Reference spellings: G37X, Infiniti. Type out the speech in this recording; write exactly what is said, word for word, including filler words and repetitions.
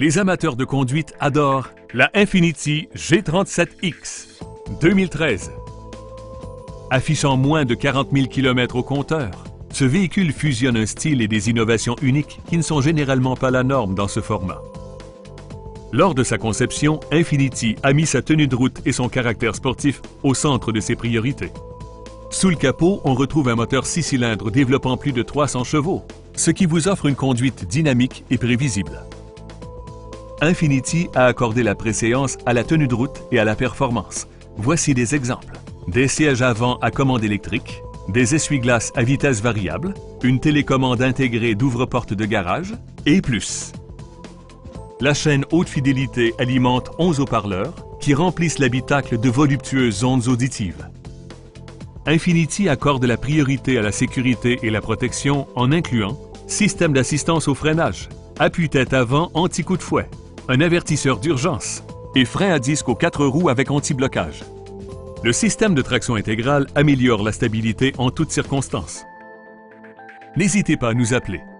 les amateurs de conduite adorent la Infiniti G trente-sept X deux mille treize. Affichant moins de quarante mille kilomètres au compteur, ce véhicule fusionne un style et des innovations uniques qui ne sont généralement pas la norme dans ce format. Lors de sa conception, Infiniti a mis sa tenue de route et son caractère sportif au centre de ses priorités. Sous le capot, on retrouve un moteur six cylindres développant plus de trois cents chevaux, ce qui vous offre une conduite dynamique et prévisible. Infiniti a accordé la préséance à la tenue de route et à la performance. Voici des exemples. Des sièges avant à commande électrique, des essuie-glaces à vitesse variable, une télécommande intégrée d'ouvre-porte de garage et plus. La chaîne haute fidélité alimente onze haut-parleurs qui remplissent l'habitacle de voluptueuses ondes auditives. Infiniti accorde la priorité à la sécurité et la protection en incluant système d'assistance au freinage, appuie-tête avant anti-coup de fouet, un avertisseur d'urgence et frein à disque aux quatre roues avec anti-blocage. Le système de traction intégrale améliore la stabilité en toutes circonstances. N'hésitez pas à nous appeler.